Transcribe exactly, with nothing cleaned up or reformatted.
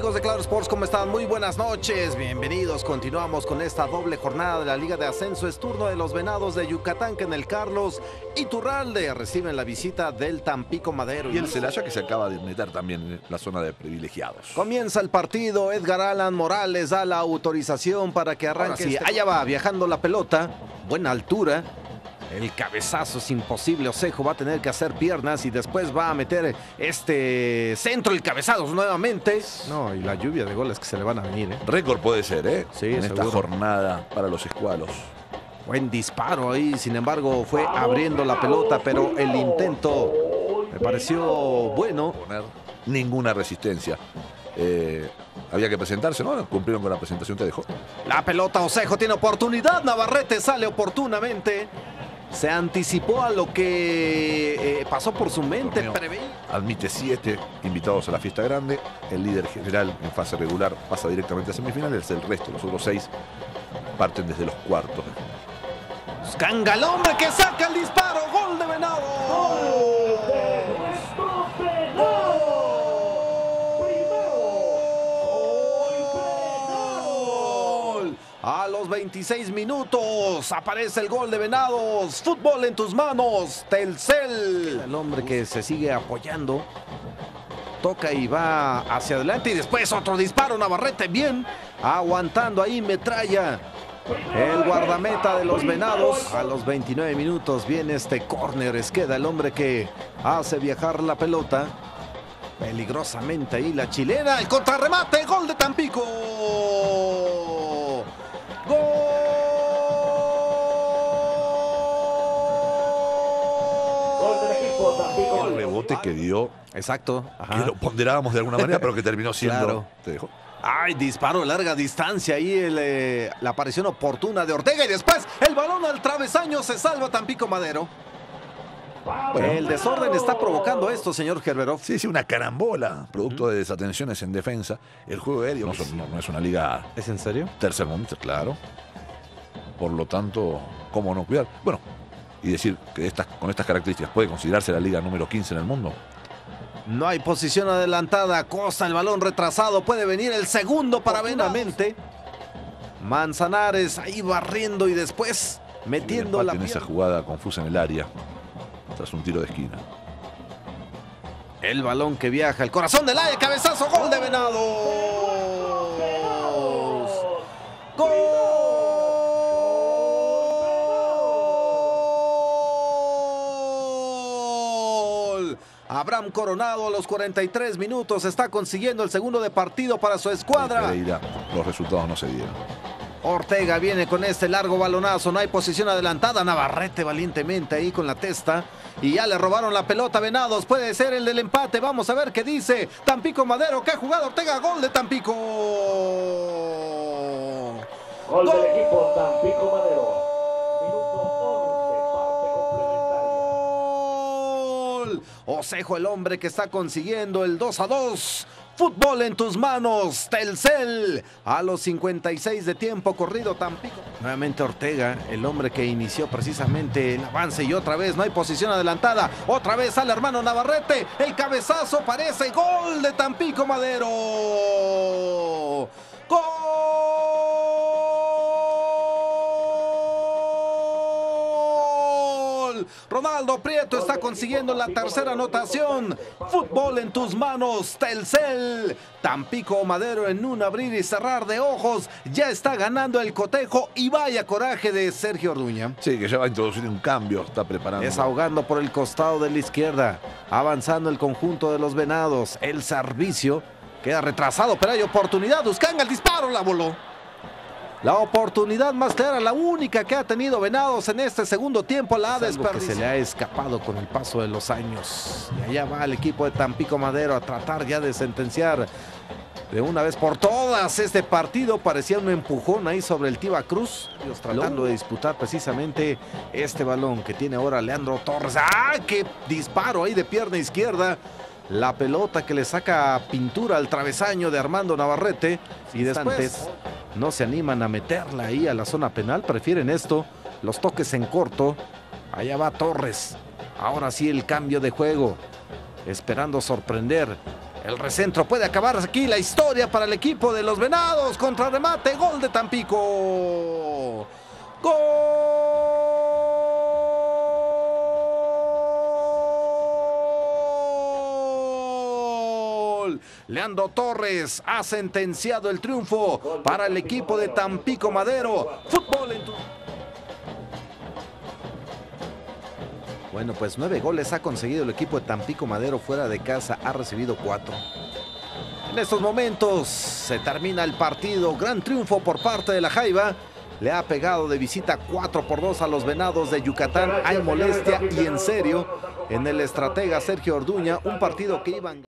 amigos de Claro Sports, ¿cómo están? Muy buenas noches, bienvenidos. Continuamos con esta doble jornada de la Liga de Ascenso. Es turno de los Venados de Yucatán, que en el Carlos Iturralde reciben la visita del Tampico Madero. Y el Celaya, que se acaba de meter también en la zona de privilegiados. Comienza el partido, Edgar Allan Morales da la autorización para que arranque. Sí, este... Allá va, viajando la pelota, buena altura. El cabezazo es imposible, Osejo va a tener que hacer piernas y después va a meter este centro, el cabezazo nuevamente. No, y la lluvia de goles que se le van a venir, ¿eh? Récord puede ser, ¿eh? Sí, en seguro. Esta jornada para los escualos. Buen disparo ahí, sin embargo, fue abriendo la pelota, pero el intento me pareció bueno. Ninguna resistencia. Eh, había que presentarse, ¿no? Cumplieron con la presentación, te dejó. La pelota, Osejo tiene oportunidad, Navarrete sale oportunamente. Se anticipó a lo que eh, pasó por su mente. Preveí. Admite siete invitados a la fiesta grande. El líder general en fase regular pasa directamente a semifinales. El resto, los otros seis, parten desde los cuartos. Scanga, el hombre que saca el disparo. Gol de Venados. A los veintiséis minutos aparece el gol de Venados. Fútbol en tus manos, Telcel. El hombre que se sigue apoyando. Toca y va hacia adelante. Y después otro disparo, Navarrete bien. Aguantando ahí, metralla. El guardameta de los Venados. A los veintinueve minutos viene este córner. Esqueda, el hombre que hace viajar la pelota. Peligrosamente ahí la chilena. El contrarremate, gol de Tampico. El rebote que dio. Exacto. Ajá. Que lo ponderábamos de alguna manera, pero que terminó siendo. Claro. Te dejó. Ay, disparo a larga distancia. Ahí el, eh, la aparición oportuna de Ortega. Y después el balón al travesaño, se salva Tampico Madero. Bueno, el desorden está provocando esto, señor Gerberov. Sí, sí, una carambola, producto de desatenciones en defensa. El juego aéreo no, no, no es una liga. ¿Es en serio? Tercer momento, claro. Por lo tanto, ¿cómo no cuidar? Bueno, y decir que estas, con estas características puede considerarse la liga número quince en el mundo. No hay posición adelantada. Cosa, el balón retrasado. Puede venir el segundo para Benavente. Manzanares ahí barriendo y después metiendo la pierna. En esa jugada confusa en el área. Tras un tiro de esquina. El balón que viaja. El corazón del área. Cabezazo. Gol de Venados. Gol. Abraham Coronado a los cuarenta y tres minutos está consiguiendo el segundo de partido para su escuadra. Los resultados no se dieron. Ortega viene con este largo balonazo, no hay posición adelantada. Navarrete valientemente ahí con la testa. Y ya le robaron la pelota a Venados, puede ser el del empate. Vamos a ver qué dice Tampico Madero, que ha jugado Ortega. Gol de Tampico. Gol, ¡Gol! del equipo Tampico Madero. Osejo, el hombre que está consiguiendo el dos a dos. Fútbol en tus manos, Telcel. A los cincuenta y seis de tiempo corrido, Tampico. Nuevamente Ortega, el hombre que inició precisamente el avance. Y otra vez no hay posición adelantada. Otra vez al hermano Navarrete. El cabezazo parece gol de Tampico Madero. ¡Gol! Ronaldo Prieto está consiguiendo la tercera anotación. Fútbol en tus manos, Telcel. Tampico Madero, en un abrir y cerrar de ojos, ya está ganando el cotejo. Y vaya coraje de Sergio Orduña. Sí, que ya va a introducir un cambio, está preparando. Desahogando por el costado de la izquierda, avanzando el conjunto de los Venados. El servicio queda retrasado, pero hay oportunidad. Uscanga, el disparo, la voló. La oportunidad más clara, la única que ha tenido Venados en este segundo tiempo, la ha desperdiciado. Que se le ha escapado con el paso de los años. Y allá va el equipo de Tampico Madero a tratar ya de sentenciar de una vez por todas este partido. Parecía un empujón ahí sobre el Tibacruz. Tratando de disputar precisamente este balón que tiene ahora Leandro Torres. ¡Ah, qué disparo ahí de pierna izquierda! La pelota que le saca pintura al travesaño de Armando Navarrete. Y después no se animan a meterla ahí a la zona penal. Prefieren esto, los toques en corto. Allá va Torres. Ahora sí el cambio de juego. Esperando sorprender. El recentro puede acabar aquí la historia para el equipo de los Venados. Contrarremate, gol de Tampico. ¡Gol! Leandro Torres ha sentenciado el triunfo para el equipo de Tampico Madero. Fútbol en tu... Bueno, pues nueve goles ha conseguido el equipo de Tampico Madero fuera de casa, ha recibido cuatro. En estos momentos se termina el partido, gran triunfo por parte de la Jaiba. Le ha pegado de visita cuatro por dos a los Venados de Yucatán. Hay molestia y en serio en el estratega Sergio Orduña, un partido que iban...